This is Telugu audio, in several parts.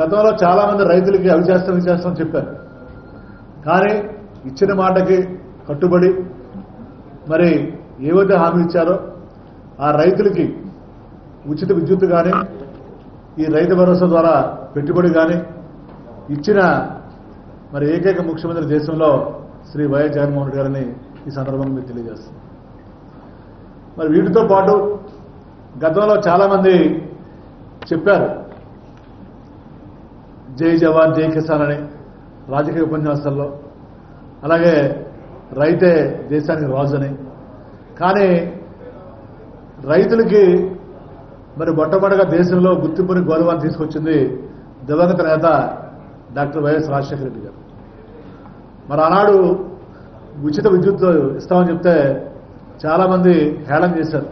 గతంలో చాలా మంది రైతులకు అవి చేస్తాం చేస్తాం చెప్పారు, కానీ ఇచ్చిన మాటకి కట్టుబడి మరి ఏవైతే హామీ ఇచ్చారో ఆ రైతులకి ఉచిత విద్యుత్ కానీ ఈ రైతు భరోసా ద్వారా పెట్టుబడి కానీ ఇచ్చిన మరి ఏకైక ముఖ్యమంత్రి దేశంలో శ్రీ వైఎస్ జగన్మోహన్ రెడ్డి గారిని ఈ సందర్భంగా మీకు తెలియజేస్తున్నాం. మరి వీటితో పాటు గతంలో చాలామంది చెప్పారు జై జవాన్ జై కిసాన్ అని రాజకీయ ఉపన్యాసాల్లో, అలాగే రైతే దేశానికి రాజు అని. కానీ రైతులకి మరి మొట్టమొదటిగా దేశంలో గుర్తింపుని గౌరవాన్ని తీసుకొచ్చింది దివంగత నేత డాక్టర్ వైఎస్ రాజశేఖర రెడ్డి గారు. మరి ఆనాడు ఉచిత విద్యుత్ ఇస్తామని చెప్తే చాలామంది హేళన చేశారు,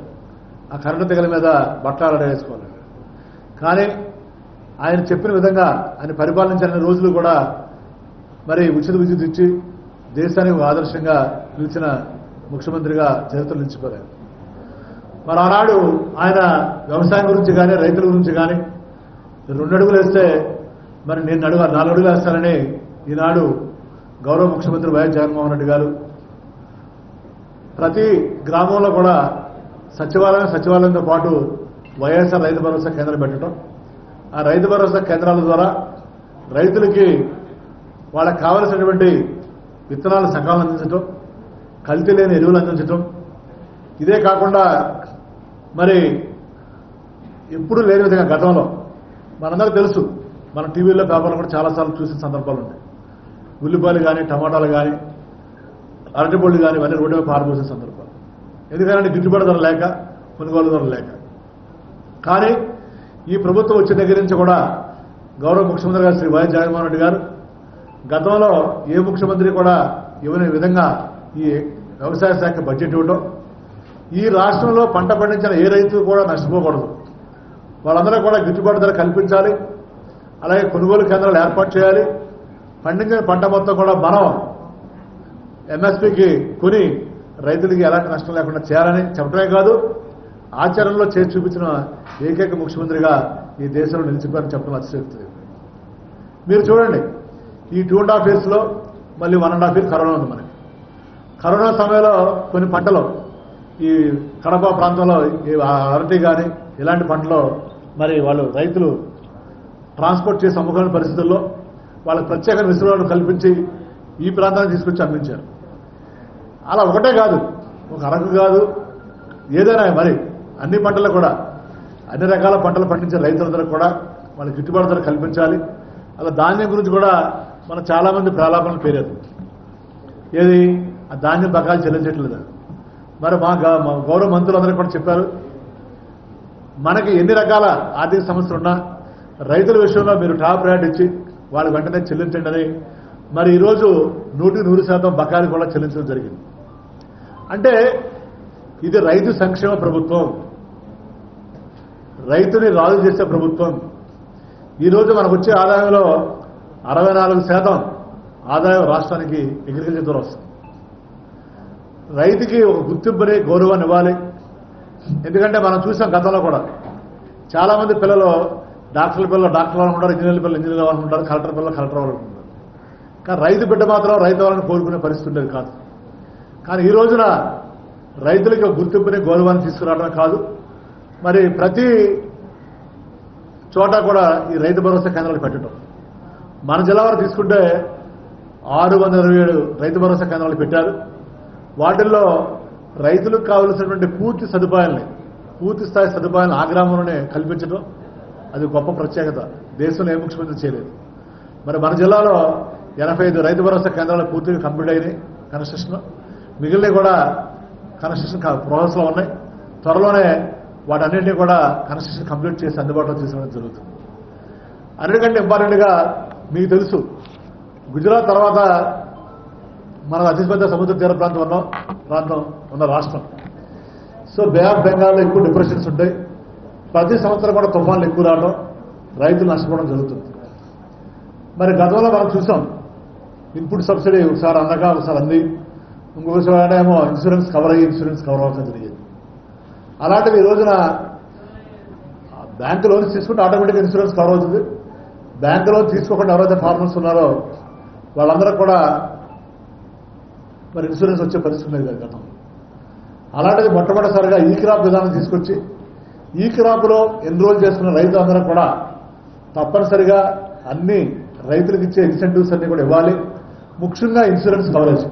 ఆ కరెంటు తెగల మీద బట్టలాడేసుకోవాలి. కానీ ఆయన చెప్పిన విధంగా ఆయన పరిపాలించిన రోజులు కూడా మరి ఉచిత విద్యుత్ ఇచ్చి దేశానికి ఆదర్శంగా నిలిచిన ముఖ్యమంత్రిగా చరిత్ర నిలిచిపోయారు. మరి ఆనాడు ఆయన వ్యవసాయం గురించి కానీ రైతుల గురించి కానీ 2 అడుగులు వేస్తే మరి నేను 4 అడుగులు వేస్తానని ఈనాడు గౌరవ ముఖ్యమంత్రి వైఎస్ జగన్మోహన్ రెడ్డి గారు ప్రతి గ్రామంలో కూడా సచివాలయంతో పాటు వైఎస్ఆర్ రైతు భరోసా కేంద్రం పెట్టడం, ఆ రైతు భరోసా కేంద్రాల ద్వారా రైతులకి వాళ్ళకి కావలసినటువంటి విత్తనాలు సకాలం అందించడం, కల్తీ లేని ఎరువులు అందించడం. ఇదే కాకుండా మరి ఎప్పుడూ లేని విధంగా గతంలో మనందరూ తెలుసు, మన టీవీలో పేపర్లు కూడా చాలాసార్లు చూసిన సందర్భాలు ఉన్నాయి, ఉల్లిపాయలు కానీ టమాటాలు కానీ అరటిపళ్ళు కానీ ఇవన్నీ రోడ్డు మీద పారిపోసిన సందర్భాలు, ఎందుకంటే గిట్టుబాటు ధర లేక కొనుగోలు ధర లేక. కానీ ఈ ప్రభుత్వం వచ్చిన దగ్గర నుంచి కూడా గౌరవ ముఖ్యమంత్రి గారు శ్రీ వైఎస్ జగన్మోహన్ రెడ్డి గారు గతంలో ఏ ముఖ్యమంత్రి కూడా ఇవ్వని విధంగా ఈ వ్యవసాయ శాఖ బడ్జెట్ ఇవ్వడం, ఈ రాష్ట్రంలో పంట పండించిన ఏ రైతు కూడా నష్టపోకూడదు, వాళ్ళందరూ కూడా గిట్టుబాటు ధర కల్పించాలి, అలాగే కొనుగోలు కేంద్రాలు ఏర్పాటు చేయాలి, పండించిన పంట మొత్తం కూడా మనం ఎంఎస్పీకి కొని రైతులకి ఎలాంటి నష్టం లేకుండా చేయాలని చెప్పడమే కాదు ఆచరణలో చేసి చూపించిన ఏకైక ముఖ్యమంత్రిగా ఈ దేశంలో నిలిచిపోయారని చెప్పడం అతిశయోక్తి. మీరు చూడండి ఈ 2.5 yearsలో మళ్ళీ 1.5 years కరోనా ఉంది. మనకి కరోనా సమయంలో కొన్ని పంటలు ఈ కడప ప్రాంతంలో అరటి కానీ ఇలాంటి పంటలో మరి వాళ్ళు రైతులు ట్రాన్స్పోర్ట్ చేసి అమ్ముకునే పరిస్థితుల్లో వాళ్ళకి ప్రత్యేక విసులుబాటు కల్పించి ఈ ప్రాంతాన్ని తీసుకొచ్చి అమ్మించారు. అలా ఒకటే కాదు, ఒక అరకు కాదు, ఏదైనా మరి అన్ని పంటలు కూడా అన్ని రకాల పంటలు పండించే రైతులందరూ కూడా వాళ్ళకి గిట్టుబాటు ధర కల్పించాలి. అలా ధాన్యం గురించి కూడా మనం చాలామంది ప్రలాపనలు పేరారు, ఏది ఆ ధాన్యం బకాలు చెల్లించట్లేదు. మరి మా గౌరవ మంత్రులందరూ కూడా చెప్పారు మనకి ఎన్ని రకాల ఆర్థిక సమస్యలు ఉన్నా రైతుల విషయంలో మీరు టాప్ ప్రయారిటీ ఇచ్చి వాళ్ళు వెంటనే చెల్లించండి అని. మరి ఈరోజు 100% బకాయిలు కూడా చెల్లించడం జరిగింది. అంటే ఇది రైతు సంక్షేమ ప్రభుత్వం, రైతుని రాజు చేసే ప్రభుత్వం. ఈరోజు మనకు వచ్చే ఆదాయంలో 64% ఆదాయం రాష్ట్రానికి అగ్రికల్చర్ ద్వారా వస్తుంది. రైతుకి ఒక గుర్తింపుని గౌరవాన్ని ఇవ్వాలి. ఎందుకంటే మనం చూసాం గతంలో కూడా చాలామంది పిల్లలు డాక్టర్ల పిల్లలు డాక్టర్ అవ్వాలనుకుంటారు, ఇంజనీర్ల పిల్లలు ఇంజనీర్ అవ్వాలనుకుంటారు, కలెక్టర్ పిల్లలు కలెక్టర్ అవ్వాలనుకుంటారు. కానీ రైతు బిడ్డ మాత్రం రైతు అవ్వాలని కోరుకునే పరిస్థితి ఉండేది కాదు. కానీ ఈ రోజున రైతులకి గుర్తింపుని గౌరవాన్ని తీసుకురావడం కాదు, మరి ప్రతి చోట కూడా ఈ రైతు భరోసా కేంద్రాలు పెట్టడం. మన జిల్లా వారు తీసుకుంటే 627 రైతు భరోసా కేంద్రాలు పెట్టారు. వాటిల్లో రైతులకు కావలసినటువంటి పూర్తి స్థాయి సదుపాయాలను ఆ గ్రామంలోనే కల్పించడం అది గొప్ప ప్రత్యేకత, దేశంలో ఏ ముఖ్యమంత్రి చేయలేదు. మరి మన జిల్లాలో 85 రైతు భరోసా కేంద్రాలు పూర్తిగా కంప్లీట్ అయినాయి కన్స్ట్రక్షన్, మిగిలిన కూడా కన్స్ట్రక్షన్ ప్రాసెస్లో ఉన్నాయి. త్వరలోనే వాటన్నింటినీ కూడా కన్స్ట్రక్షన్ కంప్లీట్ చేసి అందుబాటులో తీసుకోవడం జరుగుతుంది. అన్నిటికంటే ఇంపార్టెంట్గా మీకు తెలుసు గుజరాత్ తర్వాత మన అతిపెద్ద సముద్ర తీర ప్రాంతం ఉన్న రాష్ట్రం. సో బే ఆఫ్ బెంగాల్లో ఎక్కువ డిప్రెషన్స్ ఉంటాయి, ప్రతి సంవత్సరం కూడా తుఫాన్లు ఎక్కువ రావడం, రైతులు నష్టపోవడం జరుగుతుంది. మరి గతంలో మనం చూసాం ఇన్పుట్ సబ్సిడీ ఒకసారి అందక ఒకసారి అంది, ఇంకొకసారి ఏమో ఇన్సూరెన్స్ కవర్ అవ్వక జరిగింది. అలాంటివి ఈ రోజున బ్యాంకు లోన్స్ తీసుకుంటే ఆటోమేటిక్గా ఇన్సూరెన్స్ కవర్ అవుతుంది, బ్యాంకులో తీసుకోకుండా ఎవరైతే ఫార్మర్స్ ఉన్నారో వాళ్ళందరూ కూడా మరి ఇన్సూరెన్స్ వచ్చే పరిస్థితి లేదు గతం. అలాంటిది మొట్టమొదటిసారిగా ఈ క్రాప్ విధానం తీసుకొచ్చి ఈ క్రాప్లో ఎన్రోల్ చేసుకున్న రైతులందరూ కూడా తప్పనిసరిగా అన్ని రైతులకు ఇచ్చే ఇన్సెంటివ్స్ అన్ని కూడా ఇవ్వాలి. ముఖ్యంగా ఇన్సూరెన్స్ కవరేజ్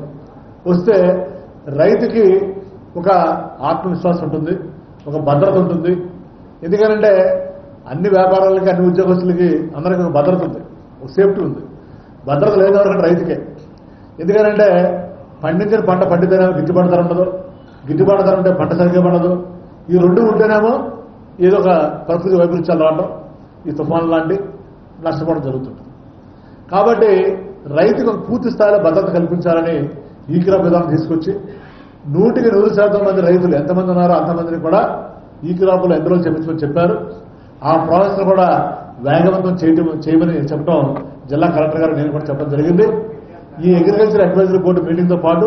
వస్తే రైతుకి ఒక ఆత్మవిశ్వాసం ఉంటుంది, ఒక భద్రత ఉంటుంది. ఎందుకనంటే అన్ని వ్యాపారాలకి అన్ని ఉద్యోగస్తులకి అందరికీ ఒక భద్రత ఉంది, ఒక సేఫ్టీ ఉంది. భద్రత లేదవరకంటే రైతుకే. ఎందుకనంటే పండించిన పంట పండితేనే గిట్టుబాటు ధర ఉండదు, గిట్టుబాటు ధర ఉంటే పంట సరిగ్గా పడదు. ఈ రెండు ఉంటేనేమో ఏదో ఒక ప్రకృతి వైపరీత్యాలు రావడం, ఈ తుఫాను లాంటి నష్టపోవడం జరుగుతుంటుంది. కాబట్టి రైతుకు పూర్తి స్థాయిలో భద్రత కల్పించాలని ఈ క్రాప్ విధానం తీసుకొచ్చి 100% మంది రైతులు ఎంతమంది ఉన్నారో అంతమందిని కూడా ఈ క్రాప్లో ఎందరో చేపించమని చెప్పారు. ఆ ప్రాసెస్ను కూడా వేగవంతం చేయమని చెప్పడం జిల్లా కలెక్టర్ గారు నేను కూడా చెప్పడం జరిగింది. ఈ అగ్రికల్చర్ అడ్వైజరీ బోర్డు మీటింగ్తో పాటు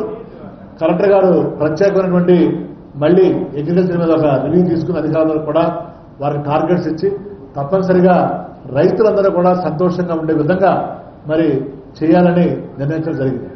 కలెక్టర్ గారు ప్రత్యేకమైనటువంటి మళ్ళీ అగ్రికల్చర్ మీద ఒక రివ్యూ తీసుకున్న అధికారులకు కూడా వారికి టార్గెట్స్ ఇచ్చి తప్పనిసరిగా రైతులందరూ కూడా సంతోషంగా ఉండే విధంగా మరి చేయాలని నిర్ణయించడం జరిగింది.